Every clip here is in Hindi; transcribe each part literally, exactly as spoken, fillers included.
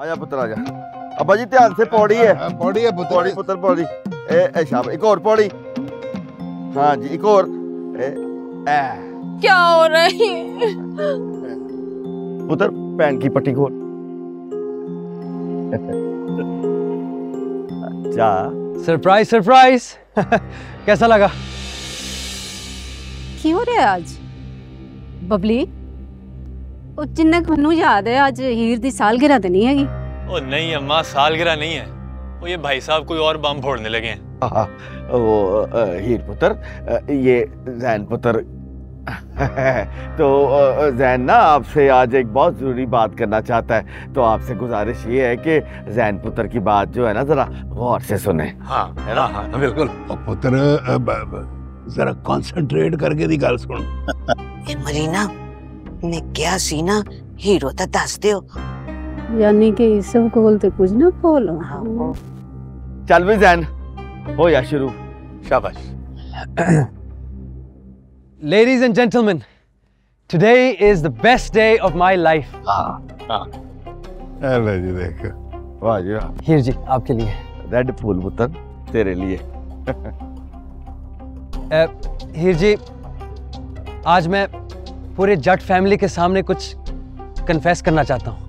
आजा पुत्र आजा। अब्बा जी ध्यान से पौड़ी है, पौड़ी है पौड़ी पुत्र पौड़ी। ए ए शाबाश, एक और पौड़ी। हाँ जी एक और। ए ए क्या हो रहा है पुत्र? पैन की पट्टी खोल। अच्छा सरप्राइज सरप्राइज कैसा लगा? की हो रहा है आज बबली? ओ जिन्ना मनु याद है आज हीर दी सालगिरह तो नहीं हैगी? ओ नहीं अम्मा सालगिरह नहीं है, वो ये भाई साहब कोई और बम फोड़ने लगे हैं। आ, वो हीर पुत्र ये जैन पुत्र तो जैन ना आपसे आज एक बहुत ज़रूरी बात करना चाहता है, तो आपसे गुजारिश ये है कि जैन पुत्र की बात जो है ना जरा गौर से सुने। हाँ है ना? हाँ बिल्कुल पुत्र, जरा कंसंट्रेट करके दी गल सुन। ए मरीना ने क्या सीना हीरो ता दस दियो, यानी कि इस कोल ते कुछ ना बोल। चल भी जैन हो या शुरू। शाबाश। Ladies and gentlemen, today is the best day of my life. हाँ हाँ अरे जी देखो, वाह जी वाह। हीर जी आपके लिए रेड फूल पुत्र, तेरे लिए। हीर जी आज मैं पूरे जट फैमिली के सामने कुछ कन्फेस करना चाहता हूँ।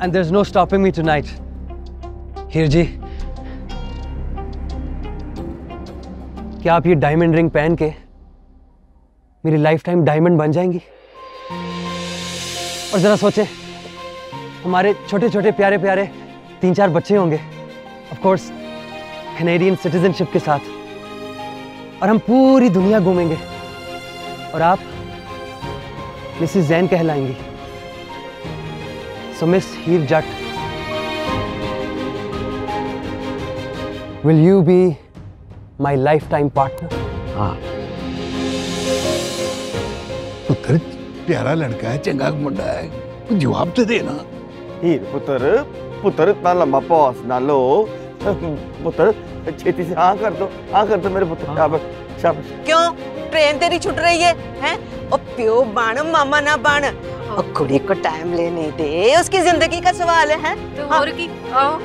And there's no stopping me tonight. हीर जी क्या आप ये डायमंड रिंग पहन के मेरी लाइफ टाइम डायमंड बन जाएंगी? और जरा सोचें हमारे छोटे छोटे प्यारे प्यारे तीन चार बच्चे होंगे, ऑफ कोर्स कैनेडियन सिटीजनशिप के साथ, और हम पूरी दुनिया घूमेंगे और आप मिसेस जैन कहलाएंगी। So miss Heer Jatt, will you be My lifetime partner? हाँ। पुत्र प्यारा लड़का है, चंगा मुंडा है, कुछ जवाब तो देना। हीर पुत्र, पुत्र इतना लंबा पॉज ना लो पुत्र, छेती से हाँ कर दो, हाँ कर दो मेरे पुत्र। हाँ। शाबाश शाबाश। क्यों ट्रेन तेरी छूट रही है हैं? ओ प्यो बाण मामा ना बाण, कुड़ी को टाइम लेने दे, उसकी जिंदगी का सवाल है। तो और की आओ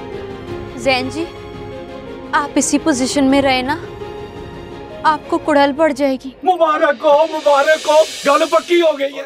जैन जी आप इसी पोजीशन में रहे ना आपको कुड़ल पड़ जाएगी। मुबारक हो मुबारक हो, गल पक्की हो गई है।